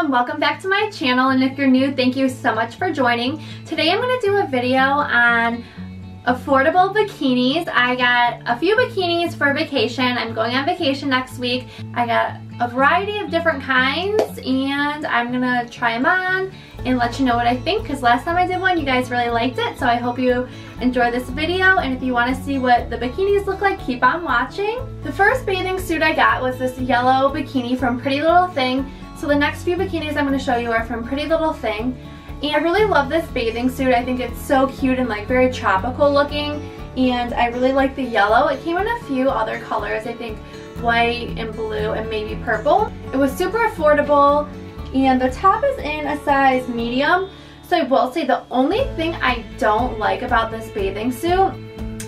everyone, welcome back to my channel, and if you're new, thank you so much for joining. Today I'm going to do a video on affordable bikinis. I got a few bikinis for vacation. I'm going on vacation next week. I got a variety of different kinds and I'm gonna try them on and let you know what I think, because last time I did one you guys really liked it, so I hope you enjoy this video. And if you want to see what the bikinis look like, keep on watching. The first bathing suit I got was this yellow bikini from Pretty Little Thing. So the next few bikinis I'm going to show you are from Pretty Little Thing. And I really love this bathing suit. I think it's so cute and like very tropical looking, and I really like the yellow. It came in a few other colors, I think white and blue and maybe purple. It was super affordable, and the top is in a size medium. So I will say the only thing I don't like about this bathing suit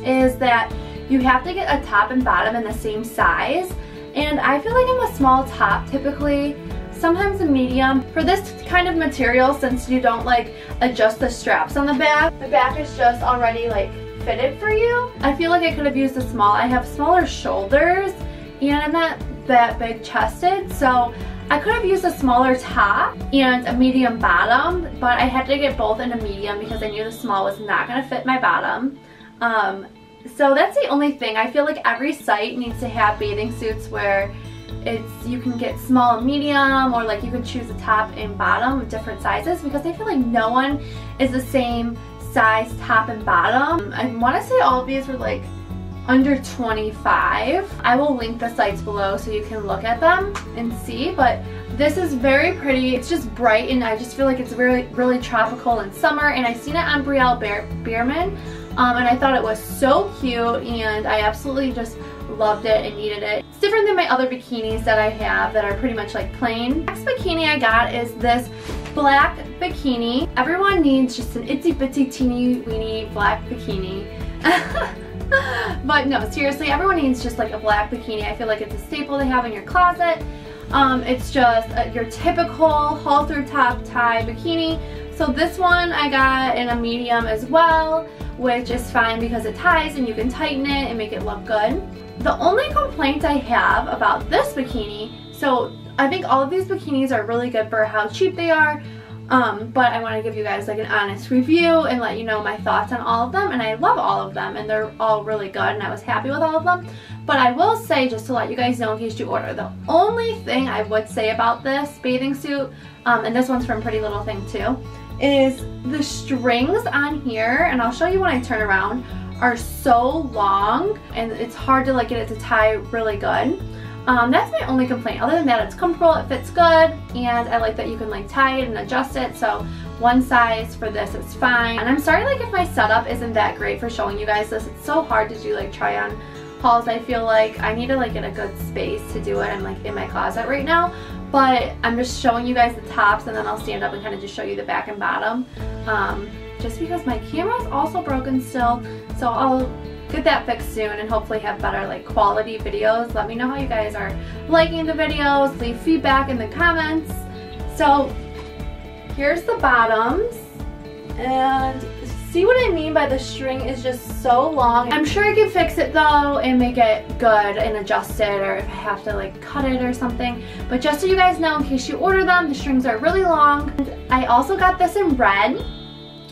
is that you have to get a top and bottom in the same size, and I feel like I'm a small top typically, sometimes a medium. For this kind of material, since you don't like adjust the straps on the back is just already like fitted for you. I feel like I could have used a small. I have smaller shoulders and I'm not that big chested, so I could have used a smaller top and a medium bottom, but I had to get both in a medium because I knew the small was not going to fit my bottom. So that's the only thing. I feel like every site needs to have bathing suits where you can get small and medium, or like you can choose a top and bottom of different sizes, because I feel like no one is the same size top and bottom. I want to say all of these were like under 25. I will link the sites below so you can look at them and see, but this is very pretty. It's just bright, and I just feel like it's really tropical in summer, and I've seen it on Brielle Bearman, and I thought it was so cute, and I absolutely just loved it and needed it. It's different than my other bikinis that I have that are pretty much like plain. Next bikini I got is this black bikini. Everyone needs just an itsy bitsy teeny weeny black bikini. But no, seriously, everyone needs just like a black bikini. I feel like it's a staple to have in your closet. It's just your typical halter top tie bikini. So this one I got in a medium as well, which is fine because it ties and you can tighten it and make it look good. The only complaint I have about this bikini, so I think all of these bikinis are really good for how cheap they are, but I want to give you guys like an honest review and let you know my thoughts on all of them, and I love all of them and they're all really good and I was happy with all of them. But I will say, just to let you guys know in case you order, the only thing I would say about this bathing suit, and this one's from Pretty Little Thing too, is the strings on here, and I'll show you when I turn around, are so long and it's hard to like get it to tie really good. That's my only complaint. Other than that, it's comfortable, it fits good, and I like that you can like tie it and adjust it, so one size for this is fine. And I'm sorry like if my setup isn't that great for showing you guys this. It's so hard to do like try on hauls. I feel like I need to like get a good space to do it. I'm like in my closet right now, but I'm just showing you guys the tops, and then I'll stand up and kind of just show you the back and bottom, just because my camera's also broken still, so I'll get that fixed soon and hopefully have better like quality videos. Let me know how you guys are liking the videos. Leave feedback in the comments. So here's the bottoms, and see what I mean by the string is just so long. I'm sure I can fix it though and make it good and adjust it, or if I have to like cut it or something. But just so you guys know in case you order them, the strings are really long. And I also got this in red,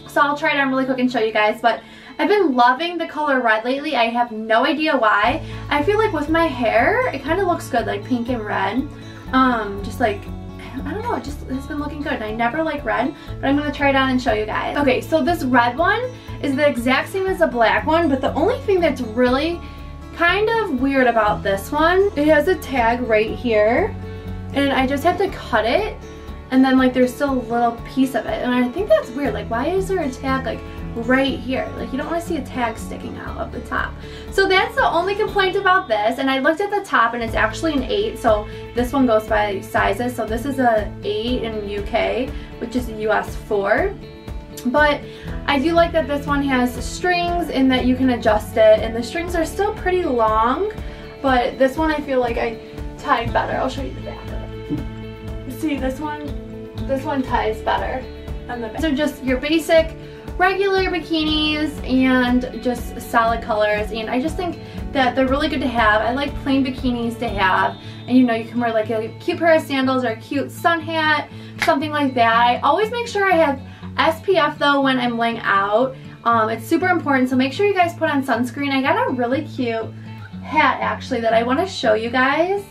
so I'll try it on really quick and show you guys, but I've been loving the color red lately. I have no idea why. I feel like with my hair, it kind of looks good, like pink and red. Just like, I don't know, it just has been looking good. And I never like red, but I'm going to try it on and show you guys. Okay, so this red one is the exact same as the black one, but the only thing that's really kind of weird about this one, it has a tag right here, and I just have to cut it, and then like there's still a little piece of it. And I think that's weird. Like, why is there a tag like right here? Like, you don't want to see a tag sticking out of the top. So that's the only complaint about this. And I looked at the top, and it's actually an 8. So this one goes by sizes. So this is a 8 in UK, which is a US 4. But I do like that this one has strings and that you can adjust it. And the strings are still pretty long, but this one I feel like I tied better. I'll show you the back of it. See, this one ties better on the back. So just your basic regular bikinis and just solid colors, and I just think that they're really good to have. I like plain bikinis to have, and you know, you can wear like a cute pair of sandals or a cute sun hat, something like that. I always make sure I have SPF though when I'm laying out. It's super important, so make sure you guys put on sunscreen. I got a really cute hat actually that I want to show you guys.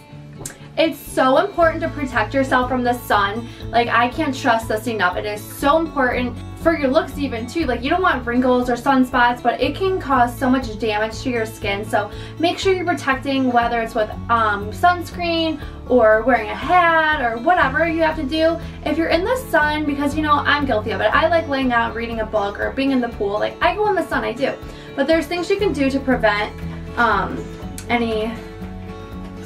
It's so important to protect yourself from the sun. Like, I can't stress this enough. It is so important for your looks even too. Like, you don't want wrinkles or sunspots, but it can cause so much damage to your skin. So make sure you're protecting, whether it's with sunscreen or wearing a hat or whatever you have to do. If you're in the sun, because you know, I'm guilty of it. I like laying out, reading a book, or being in the pool. Like, I go in the sun, I do. But there's things you can do to prevent any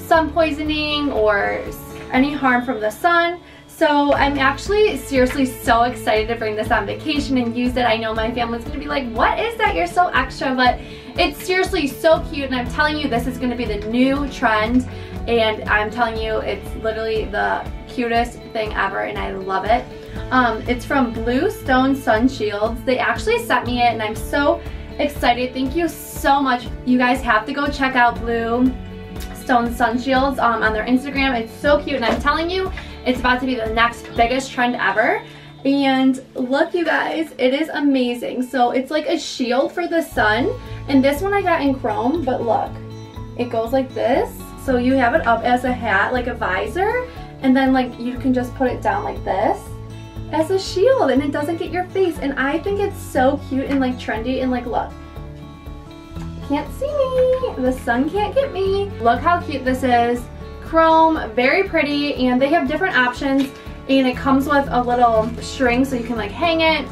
sun poisoning or any harm from the sun. So I'm actually seriously so excited to bring this on vacation and use it. I know my family's gonna be like, what is that? You're so extra. But it's seriously so cute, and I'm telling you, this is gonna be the new trend, and I'm telling you, it's literally the cutest thing ever, and I love it. It's from Blue Stone Sun Shields. They actually sent me it, and I'm so excited. Thank you so much. You guys have to go check out Blue Stone Sun Shields on their Instagram. It's so cute, and I'm telling you, it's about to be the next biggest trend ever. And look, you guys, it is amazing. So it's like a shield for the sun, and this one I got in chrome, but look, it goes like this. So you have it up as a hat, like a visor, and then like you can just put it down like this as a shield, and it doesn't get your face. And I think it's so cute and like trendy, and like, look, can't see me, the sun can't get me. Look how cute this is. Chrome, very pretty, and they have different options, and it comes with a little string so you can like hang it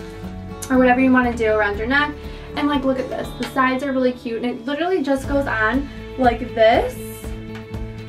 or whatever you want to do around your neck. And like, look at this, the sides are really cute, and it literally just goes on like this.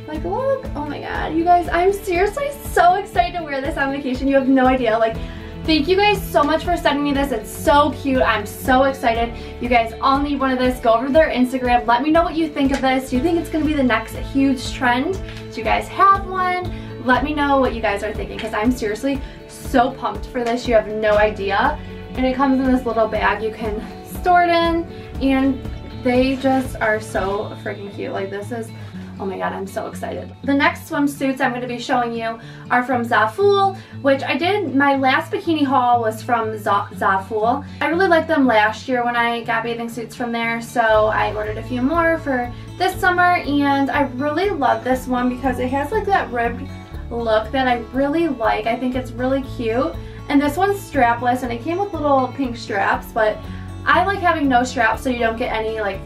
Like, look, oh my god, you guys, I'm seriously so excited to wear this on vacation. You have no idea. Like, thank you guys so much for sending me this. It's so cute. I'm so excited. You guys all need one of this. Go over to their Instagram. Let me know what you think of this. Do you think it's going to be the next huge trend? Do you guys have one? Let me know what you guys are thinking, because I'm seriously so pumped for this. You have no idea. And it comes in this little bag you can store it in. And they just are so freaking cute. Like, this is... oh my god, I'm so excited. The next swimsuits I'm going to be showing you are from Zaful, which I did, my last bikini haul was from Zaful. I really liked them last year when I got bathing suits from there, so I ordered a few more for this summer, and I really love this one because it has like that ribbed look that I really like. I think it's really cute, and this one's strapless, and it came with little pink straps, but I like having no straps so you don't get any like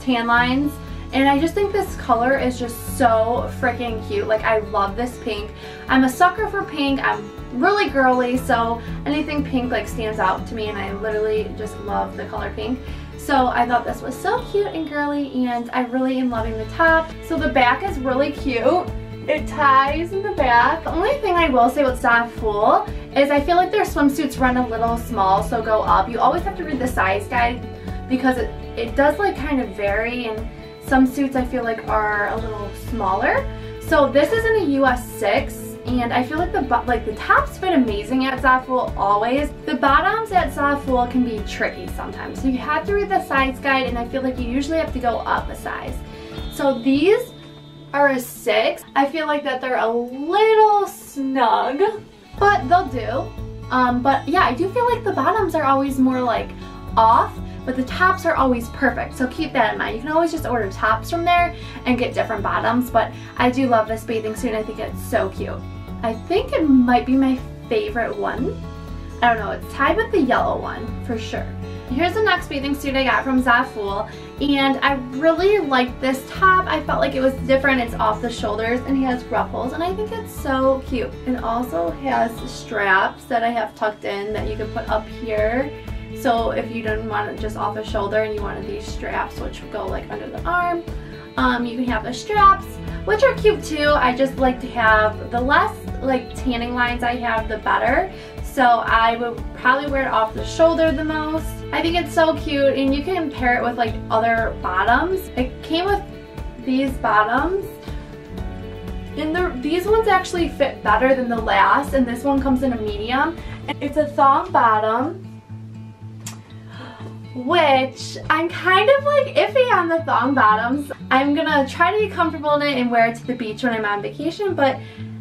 tan lines. And I just think this color is just so freaking cute. Like, I love this pink. I'm a sucker for pink. I'm really girly, so anything pink like stands out to me, and I literally just love the color pink. So I thought this was so cute and girly, and I really am loving the top. So the back is really cute. It ties in the back. The only thing I will say with Zaful is I feel like their swimsuits run a little small, so go up. You always have to read the size guide because it does like kind of vary, and some suits I feel like are a little smaller. So this is in a US 6, and I feel like the tops fit amazing at Zaful always. The bottoms at Zaful can be tricky sometimes. So you have to read the size guide, and I feel like you usually have to go up a size. So these are a 6. I feel like that they're a little snug, but they'll do. But yeah, I do feel like the bottoms are always more like off, but the tops are always perfect, so keep that in mind. You can always just order tops from there and get different bottoms, but I do love this bathing suit, and I think it's so cute. I think it might be my favorite one. I don't know, it's tied with the yellow one, for sure. Here's the next bathing suit I got from Zaful, and I really liked this top. I felt like it was different. It's off the shoulders, and it has ruffles, and I think it's so cute. It also has straps that I have tucked in that you can put up here. So if you don't want it just off the shoulder and you wanted these straps, which would go like under the arm, you can have the straps, which are cute too. I just like to have the less like tanning lines I have, the better. So I would probably wear it off the shoulder the most. I think it's so cute, and you can pair it with like other bottoms. It came with these bottoms, and these ones actually fit better than the last, and this one comes in a medium. It's a thong bottom. which I'm kind of like iffy on the thong bottoms. I'm gonna try to be comfortable in it and wear it to the beach when I'm on vacation, but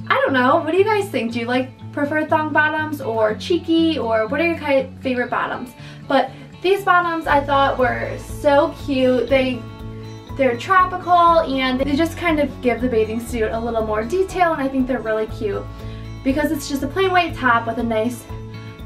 I don't know. What do you guys think? Do you like prefer thong bottoms or cheeky, or what are your favorite bottoms? But these bottoms I thought were so cute. They're tropical and they just kind of give the bathing suit a little more detail, and I think they're really cute because it's just a plain white top with a nice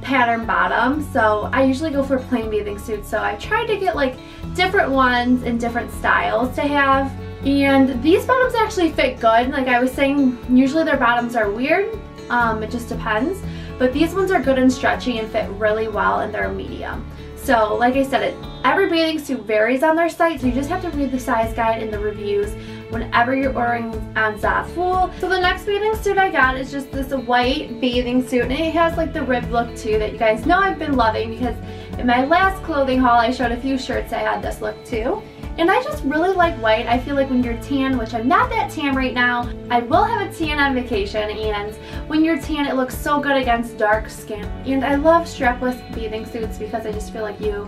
pattern bottom. So I usually go for plain bathing suits, so I tried to get like different ones and different styles to have. And these bottoms actually fit good. Like I was saying, usually their bottoms are weird, it just depends. But these ones are good and stretchy and fit really well, and they're medium. So like I said, every bathing suit varies on their site, so you just have to read the size guide and the reviews whenever you're ordering on Zaful. So the next bathing suit I got is just this white bathing suit, and it has like the ribbed look too that you guys know I've been loving, because in my last clothing haul I showed a few shirts that had this look too. And I just really like white. I feel like when you're tan, which I'm not that tan right now, I will have a tan on vacation, and when you're tan it looks so good against dark skin. And I love strapless bathing suits because I just feel like you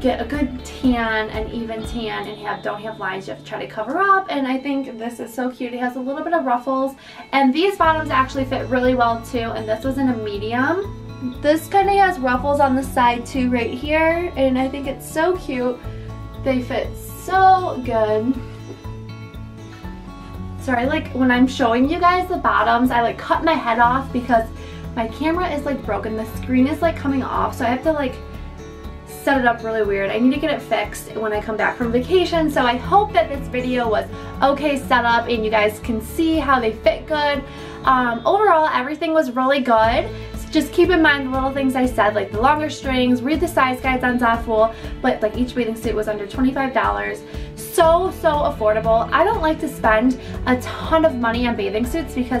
get a good tan, an even tan, and don't have lines you have to try to cover up. And I think this is so cute. It has a little bit of ruffles, and these bottoms actually fit really well too, and this was in a medium. This kind of has ruffles on the side too right here, and I think it's so cute. They fit so good. Sorry, like when I'm showing you guys the bottoms, I like cut my head off because my camera is like broken. The screen is like coming off, so I have to like set it up really weird. I need to get it fixed when I come back from vacation. So I hope that this video was okay set up and you guys can see how they fit good. Overall, everything was really good. Just keep in mind the little things I said, like the longer strings, read the size guides on Zaful, but like each bathing suit was under $25. So affordable. I don't like to spend a ton of money on bathing suits because,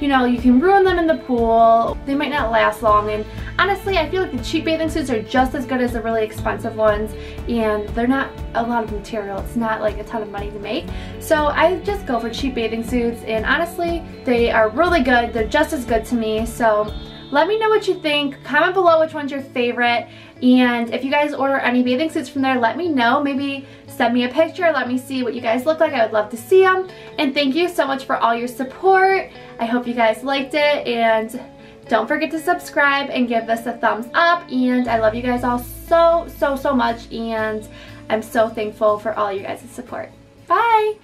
you know, you can ruin them in the pool, they might not last long, and honestly I feel like the cheap bathing suits are just as good as the really expensive ones, and they're not a lot of material. It's not like a ton of money to make, so I just go for cheap bathing suits, and honestly they are really good. They're just as good to me. So let me know what you think. Comment below which one's your favorite, and if you guys order any bathing suits from there, let me know. Maybe send me a picture, let me see what you guys look like. I would love to see them. And thank you so much for all your support. I hope you guys liked it, and don't forget to subscribe and give this a thumbs up. And I love you guys all so much, and I'm so thankful for all you guys' support. Bye!